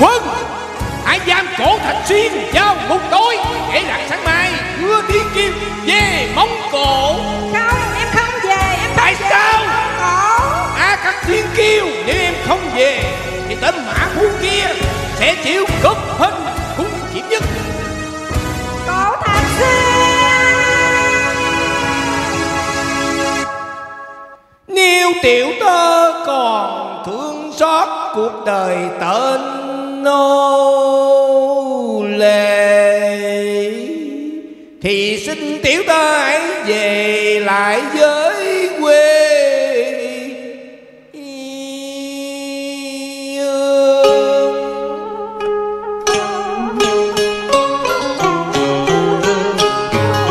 Quân hãy giam cổ Thạch Xuyên vào một tối để lại sáng mai đưa Thiên Kiều về Mông Cổ. Không, em không về. Em tại về sao Cổ? À, các Thiên Kiều nếu em không về thì tên mã phu kia sẽ chịu cướp hình cũng hiểm nhất. Cổ Thạch Xuyên nếu tiểu tơ còn thương xót cuộc đời tên nô lệ thì xin tiểu tơ hãy về lại với quê.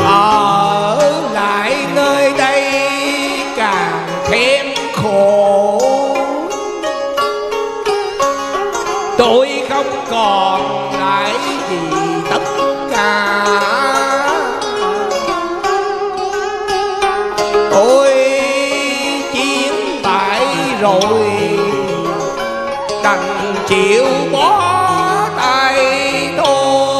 Ở lại nơi đây càng thêm khổ, tôi không còn lại gì tất cả. Tôi chiến bại rồi đành chịu bỏ tay tôi.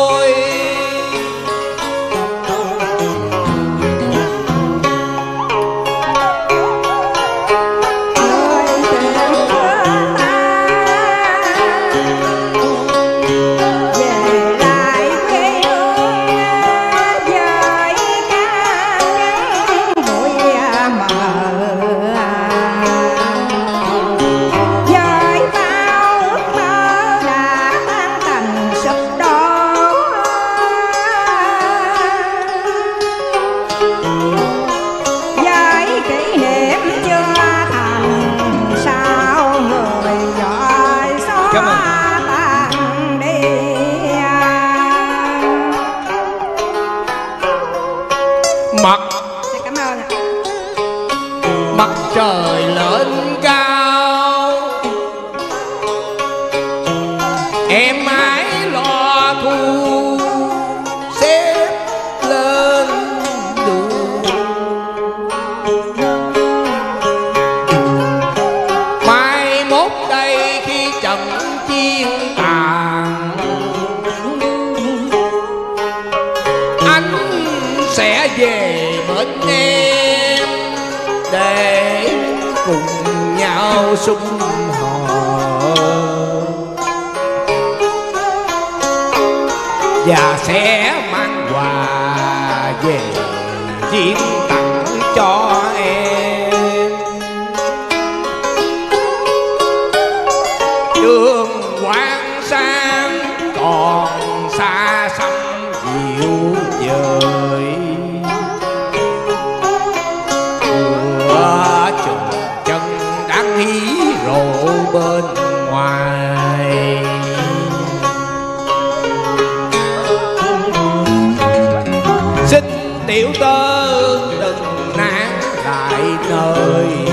Sung hò và sẽ mang quà về chiếm tặng cho em. Đường Quang Sang còn xa xăm dịu dời rộ bên ngoài. Xin tiểu tơ đừng nán lại nơi này,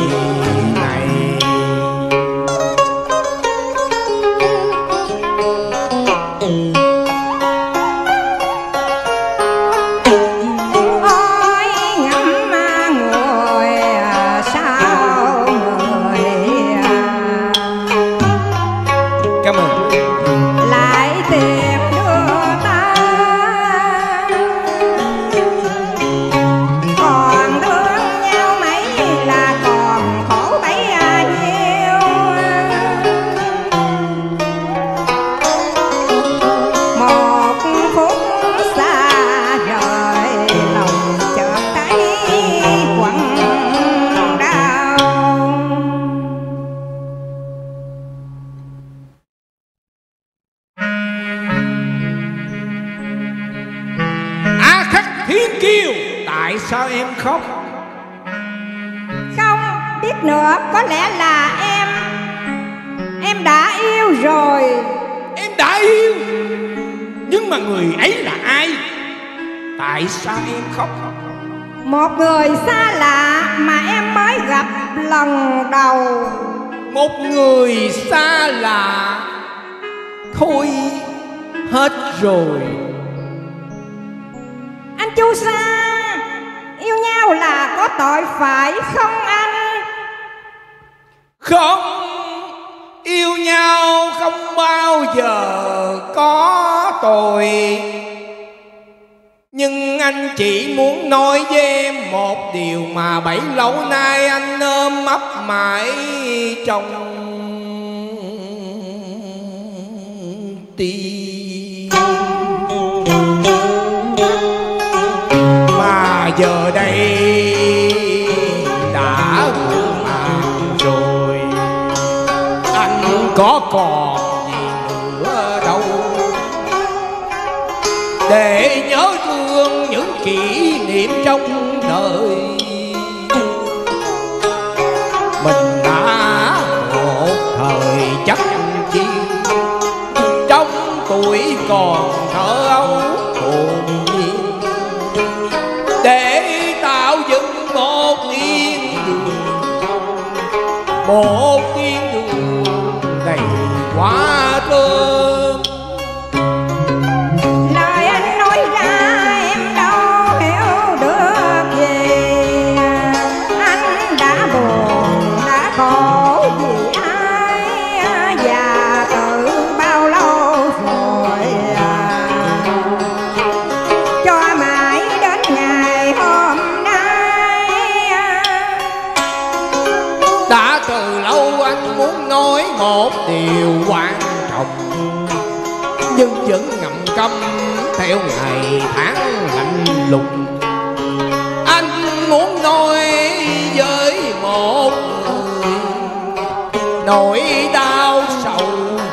có có tội phải không anh? Không, yêu nhau không bao giờ có tội. Nhưng anh chỉ muốn nói với em một điều mà bấy lâu nay anh ôm ấp mãi trong tim. Mà giờ đây đã muộn màng rồi, anh có còn gì nữa đâu để nhớ thương những kỷ niệm trong đời mình đã một thời chắc chi trong tuổi còn thơ ấu hồn nhiên để tạo dựng một thiên đường, một thiên đường đầy quá tươi. Nhưng vẫn ngậm câm theo ngày tháng lạnh lùng. Anh muốn nói với một người nỗi đau sầu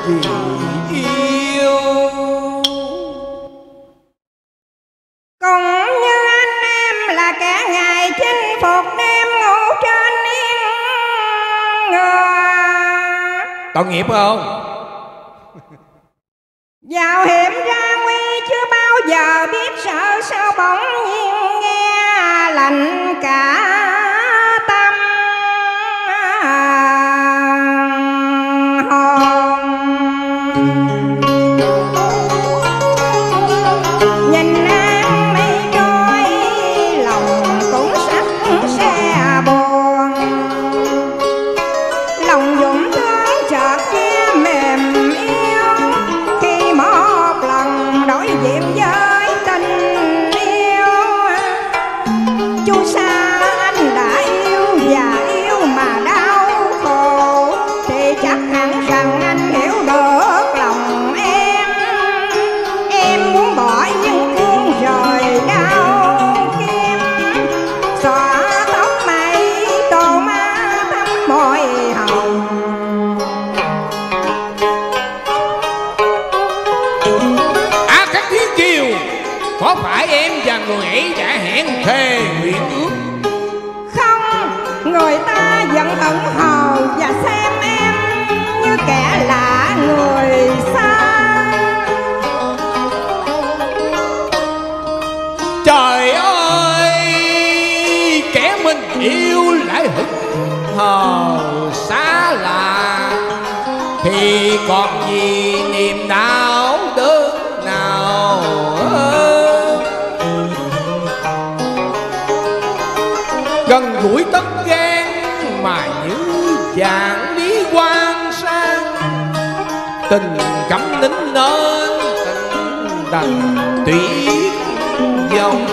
vì yêu. Cũng như anh em là cả ngày chinh phục đêm ngủ trên yên ngờ. Tội nghiệp không? Dạo hiểm ra nguy chưa bao giờ biết sợ, sao bỗng nhiên nghe lạnh cả tâm hồn. Nhìn anh mi trôi lòng cũng sắp xe buồn, lòng dũng thương chợt kia mềm yếu. Có phải em và người ấy đã hẹn thề nguyện ước? Không, người ta vẫn ẩn hờ và xem em như kẻ lạ người xa. Trời ơi, kẻ mình yêu lại hững hờ xa lạ thì còn gì niềm đau đớn nào. Gần gũi tất gan mà như chàng đi quan sang, tình cấm nín nên tình đành tuyết dòng.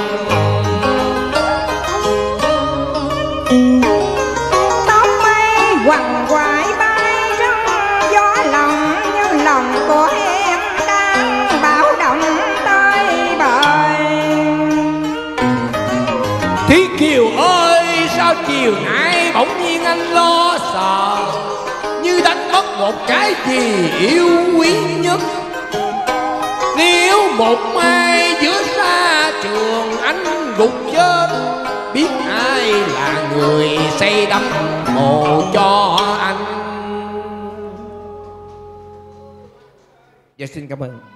Tóc mây quằn quại bay trong gió lòng, như lòng của em đang bão động tới bời. Thí Kiều ơi, sao chiều nay bỗng nhiên anh lo sợ như đánh mất một cái gì yêu quý nhất. Nếu một mai giữa xa trường anh gục chết, biết ai là người xây đắp mộ cho anh. Dạ xin cảm ơn.